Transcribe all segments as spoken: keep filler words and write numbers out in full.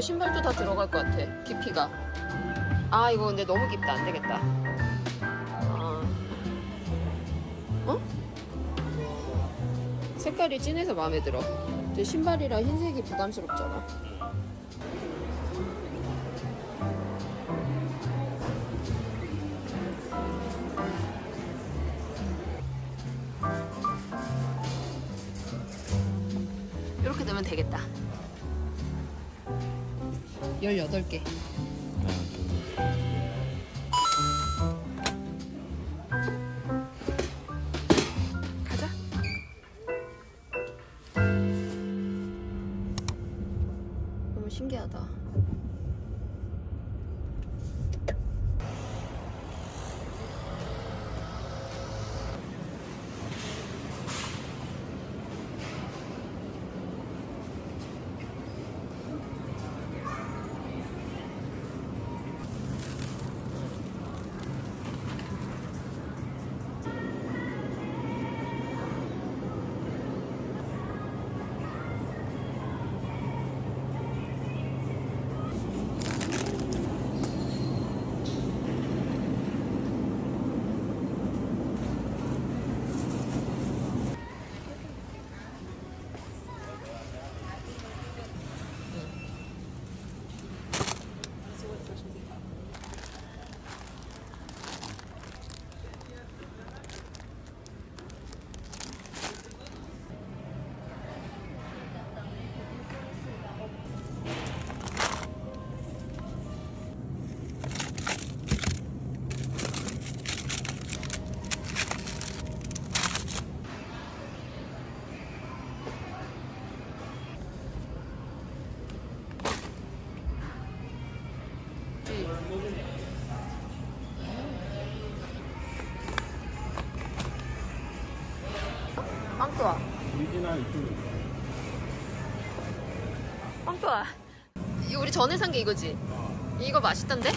여기 신발도 다 들어갈 것 같아. 깊이가. 아 이거 근데 너무 깊다. 안 되겠다. 아. 어? 색깔이 진해서 마음에 들어. 근데 신발이라 흰색이 부담스럽잖아. 이렇게 되면 되겠다. 열여덟 개. 가자. 너무 신기하다. 빵또아 빵또아 이거 우리 전에 산 게 이거지? 이거 맛있던데?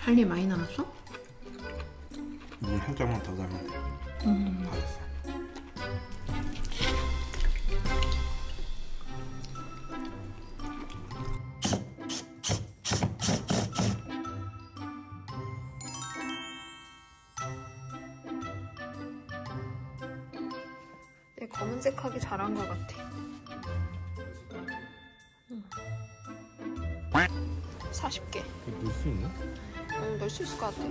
할 일 많이 남았어? 이제 살짝만 더 담으면 돼. 음. 다 됐어. 내 검은색하기 잘한 것 같아. 응. 사십 개. 넣을 수 있나? 응, 넣을 수 있을 것 같아.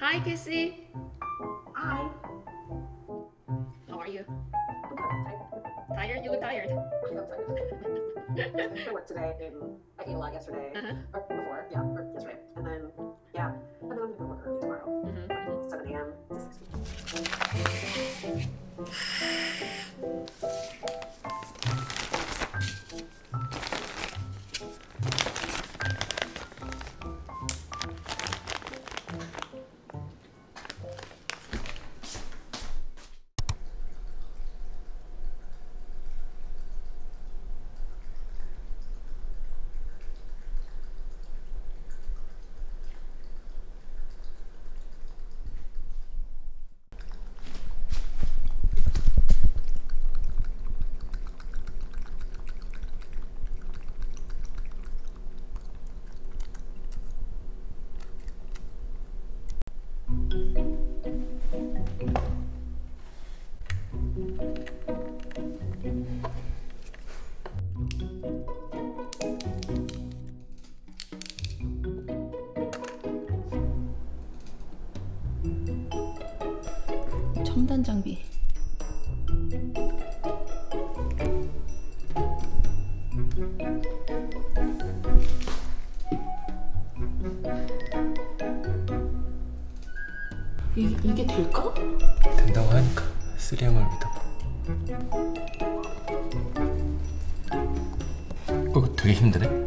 Hi, Cassie. Hi. How are you? I'm tired. Tired? You look tired. I look tired. I went to work today. And I ate a lot yesterday. Uh-huh. Or before, yeah, or yesterday. And then, yeah, and then I'm going to work early tomorrow. Mm-hmm. seven A M to six P M 첨단 장비. 이, 이게 될까? 된다고 하니까 쓰리엠을 믿어봐. 어, 되게 힘드네.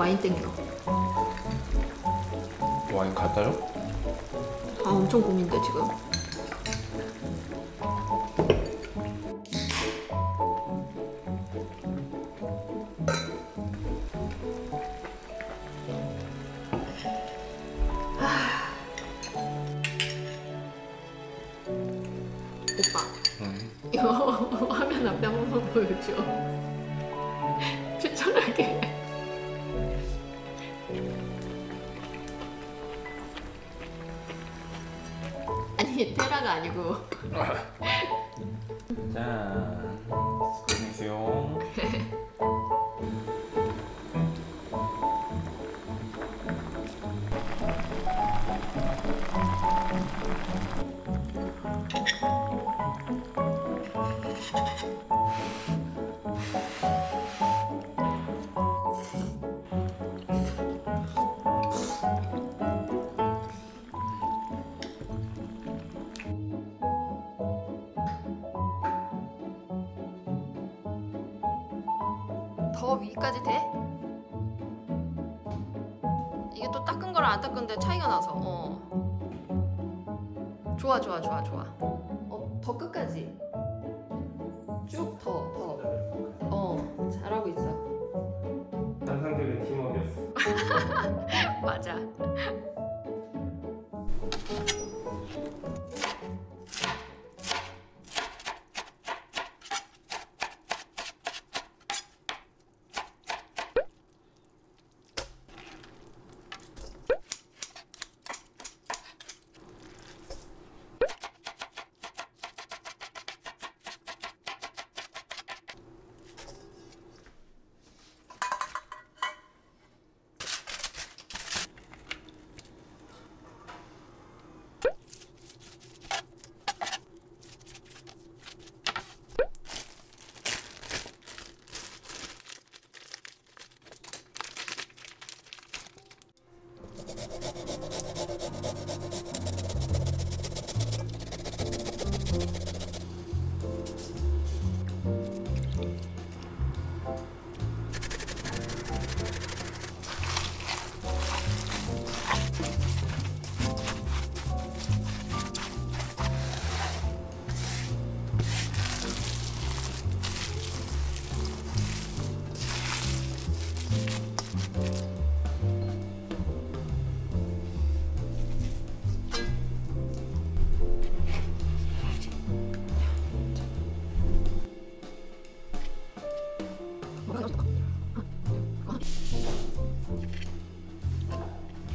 와인 땡겨. 와인 갖다 줘? 아, 엄청 고민돼 지금. 오빠, 응. 이거 화면 앞에 한번 보여줘. 추천할게. 아니, 테라가 아니고. 짠. 안녕하세요. 더 위까지 돼? 이게 또 닦은 거랑 안 닦은 데 차이가 나서. 어. 좋아 좋아 좋아 좋아. 어, 더 끝까지 쭉 더 더. 어, 잘하고 있어. 상상되는 팀워크였어. 맞아.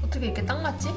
어떻게 이렇게 딱 맞지?